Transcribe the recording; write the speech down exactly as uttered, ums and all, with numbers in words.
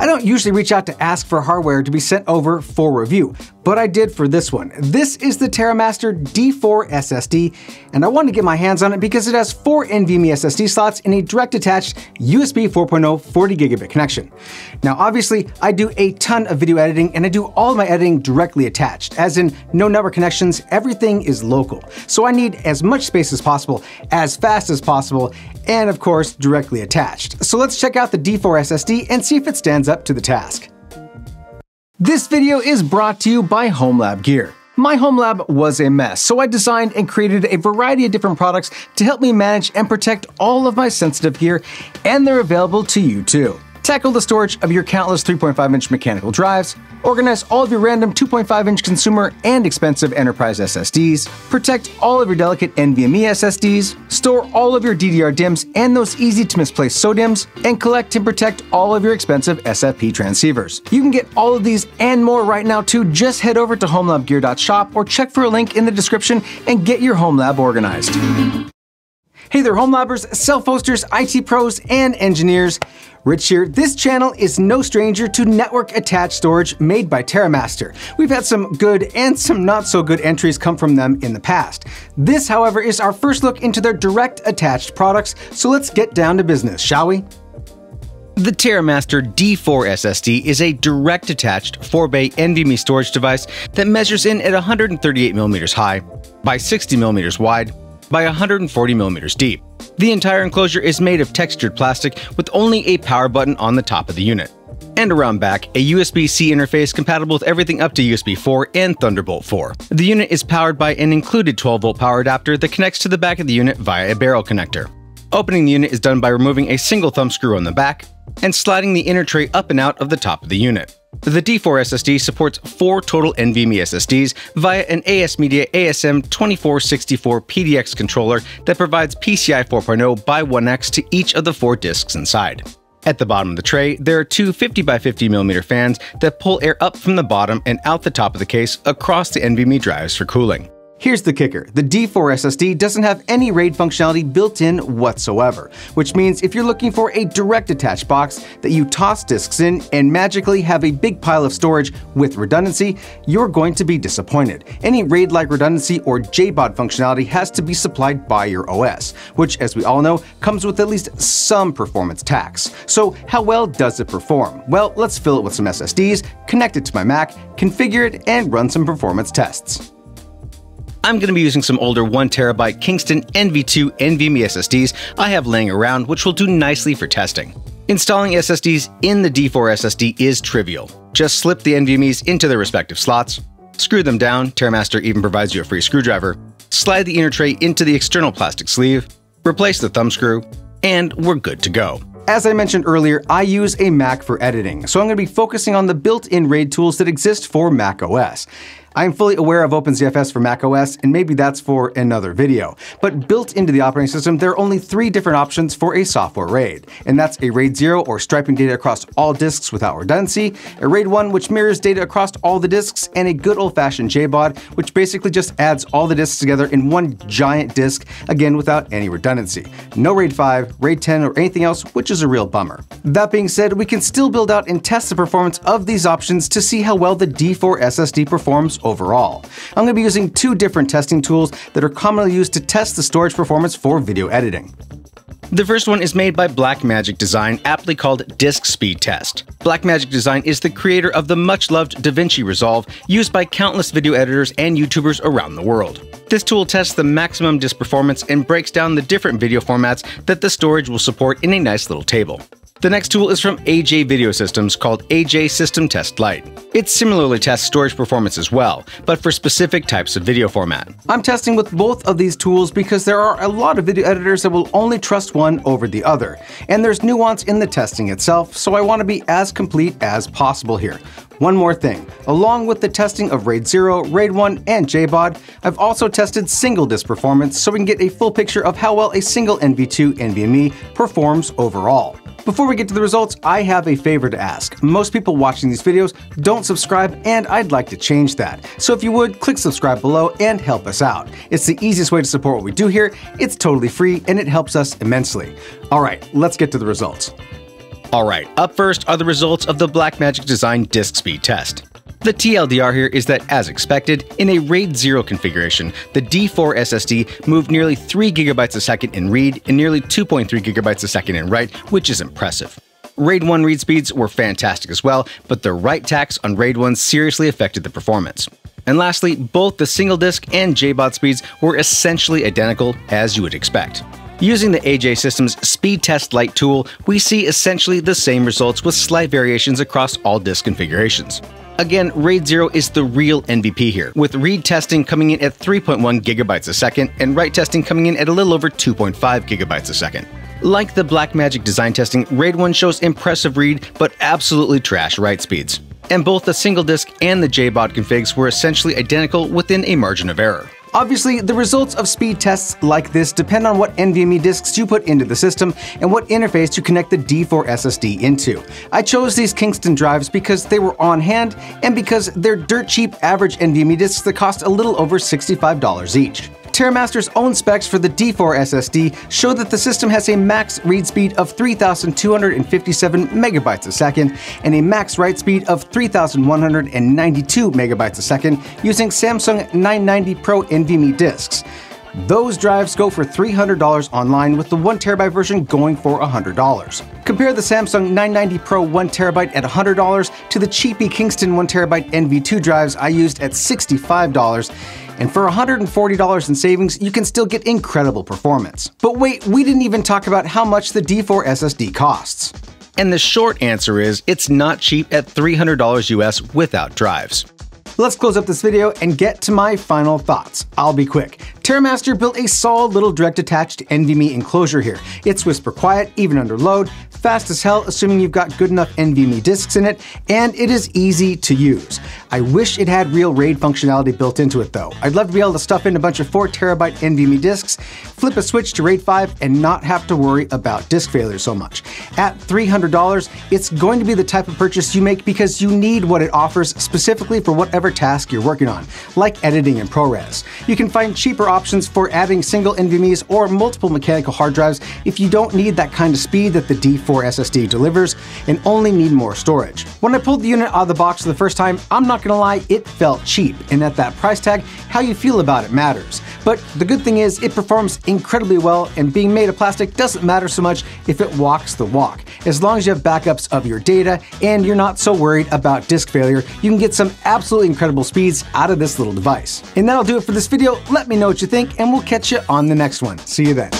I don't usually reach out to ask for hardware to be sent over for review, but I did for this one. This is the TerraMaster D four S S D, and I wanted to get my hands on it because it has four NVMe S S D slots and a direct attached U S B four point oh forty gigabit connection. Now, obviously, I do a ton of video editing, and I do all of my editing directly attached, as in no network connections, everything is local. So I need as much space as possible, as fast as possible, and of course, directly attached. So let's check out the D four S S D and see if it stands up to the task. This video is brought to you by HomeLab Gear. My home lab was a mess, so I designed and created a variety of different products to help me manage and protect all of my sensitive gear, and they're available to you too. Tackle the storage of your countless three point five inch mechanical drives, organize all of your random two point five inch consumer and expensive enterprise S S Ds, protect all of your delicate NVMe S S Ds, store all of your D D R DIMMs and those easy to misplace S O DIMMs, and collect and protect all of your expensive S F P transceivers. You can get all of these and more right now too. Just head over to homelab gear dot shop or check for a link in the description and get your home lab organized. Hey there, home labbers, self-hosters, I T pros, and engineers. Rich here. This channel is no stranger to network-attached storage made by TerraMaster. We've had some good and some not-so-good entries come from them in the past. This, however, is our first look into their direct-attached products, so let's get down to business, shall we? The TerraMaster D four S S D is a direct-attached four bay NVMe storage device that measures in at one hundred thirty-eight millimeters high by sixty millimeters wide by one hundred forty millimeters deep. The entire enclosure is made of textured plastic with only a power button on the top of the unit. And around back, a U S B C interface compatible with everything up to U S B four and Thunderbolt four. The unit is powered by an included twelve volt power adapter that connects to the back of the unit via a barrel connector. Opening the unit is done by removing a single thumb screw on the back and sliding the inner tray up and out of the top of the unit. The D four S S D supports four total NVMe S S Ds via an ASMedia A S M twenty-four sixty-four P D X controller that provides P C I E four point oh by one X to each of the four disks inside. At the bottom of the tray, there are two fifty by fifty millimeter fans that pull air up from the bottom and out the top of the case across the NVMe drives for cooling. Here's the kicker, the D four S S D doesn't have any RAID functionality built in whatsoever, which means if you're looking for a direct attached box that you toss disks in and magically have a big pile of storage with redundancy, you're going to be disappointed. Any RAID-like redundancy or J bod functionality has to be supplied by your O S, which, as we all know, comes with at least some performance tax. So how well does it perform? Well, let's fill it with some S S Ds, connect it to my Mac, configure it, and run some performance tests. I'm going to be using some older one terabyte Kingston N V two NVMe S S Ds I have laying around, which will do nicely for testing. Installing S S Ds in the D four S S D is trivial. Just slip the NVMe's into their respective slots, screw them down, TerraMaster even provides you a free screwdriver, slide the inner tray into the external plastic sleeve, replace the thumb screw, and we're good to go. As I mentioned earlier, I use a Mac for editing, so I'm going to be focusing on the built-in RAID tools that exist for macOS. I'm fully aware of OpenZFS for macOS, and maybe that's for another video. But built into the operating system, there are only three different options for a software RAID, and that's a RAID zero or striping data across all disks without redundancy, a RAID one which mirrors data across all the disks, and a good old-fashioned J bod which basically just adds all the disks together in one giant disk, again without any redundancy. No RAID five, RAID ten, or anything else, which is a real bummer. That being said, we can still build out and test the performance of these options to see how well the D four S S D performs overall. I'm going to be using two different testing tools that are commonly used to test the storage performance for video editing. The first one is made by Blackmagic Design, aptly called Disk Speed Test. Blackmagic Design is the creator of the much-loved DaVinci Resolve, used by countless video editors and YouTubers around the world. This tool tests the maximum disk performance and breaks down the different video formats that the storage will support in a nice little table. The next tool is from A J Video Systems, called A J System Test Light. It similarly tests storage performance as well, but for specific types of video format. I'm testing with both of these tools because there are a lot of video editors that will only trust one over the other, and there's nuance in the testing itself, so I want to be as complete as possible here. One more thing, along with the testing of RAID zero, RAID one, and J bod, I've also tested single disk performance so we can get a full picture of how well a single N V two NVMe performs overall. Before we get to the results, I have a favor to ask. Most people watching these videos don't subscribe, and I'd like to change that. So if you would, click subscribe below and help us out. It's the easiest way to support what we do here, it's totally free, and it helps us immensely. All right, let's get to the results. Alright, up first are the results of the Blackmagic Design Disk Speed Test. The T L D R here is that, as expected, in a RAID zero configuration, the D four S S D moved nearly three gigabytes a second in read and nearly two point three gigabytes a second in write, which is impressive. RAID one read speeds were fantastic as well, but the write tax on RAID one seriously affected the performance. And lastly, both the single disk and J BOD speeds were essentially identical, as you would expect. Using the A J Systems Speed Test Light tool, we see essentially the same results with slight variations across all disk configurations. Again, RAID zero is the real M V P here, with read testing coming in at three point one gigabytes a second and write testing coming in at a little over two point five gigabytes a second. Like the Blackmagic Design testing, RAID one shows impressive read but absolutely trash write speeds. And both the single disk and the J BOD configs were essentially identical within a margin of error. Obviously, the results of speed tests like this depend on what NVMe disks you put into the system and what interface you connect the D four S S D into. I chose these Kingston drives because they were on hand and because they're dirt cheap average NVMe disks that cost a little over sixty-five dollars each. TerraMaster's own specs for the D four S S D show that the system has a max read speed of three thousand two hundred fifty-seven megabytes a second and a max write speed of three thousand one hundred ninety-two megabytes a second using Samsung nine ninety Pro NVMe discs. Those drives go for three hundred dollars online, with the one terabyte version going for one hundred dollars. Compare the Samsung nine ninety Pro one terabyte at one hundred dollars to the cheapy Kingston one terabyte N V two drives I used at sixty-five dollars, and for one hundred forty dollars in savings, you can still get incredible performance. But wait, we didn't even talk about how much the D four S S D costs. And the short answer is, it's not cheap at three hundred dollars U S without drives. Let's close up this video and get to my final thoughts. I'll be quick. TerraMaster built a solid little direct-attached NVMe enclosure here. It's whisper quiet, even under load, fast as hell, assuming you've got good enough NVMe disks in it, and it is easy to use. I wish it had real RAID functionality built into it though. I'd love to be able to stuff in a bunch of four terabyte NVMe disks, flip a switch to RAID five, and not have to worry about disk failure so much. At three hundred dollars, it's going to be the type of purchase you make because you need what it offers specifically for whatever task you're working on, like editing in ProRes. You can find cheaper options for adding single NVMe's or multiple mechanical hard drives if you don't need that kind of speed that the D four S S D delivers and only need more storage. When I pulled the unit out of the box for the first time, I'm not gonna lie, it felt cheap, and at that price tag, how you feel about it matters. But the good thing is it performs incredibly well, and being made of plastic doesn't matter so much if it walks the walk. As long as you have backups of your data and you're not so worried about disk failure, you can get some absolutely incredible speeds out of this little device. And that'll do it for this video. Let me know what you think, and we'll catch you on the next one. See you then.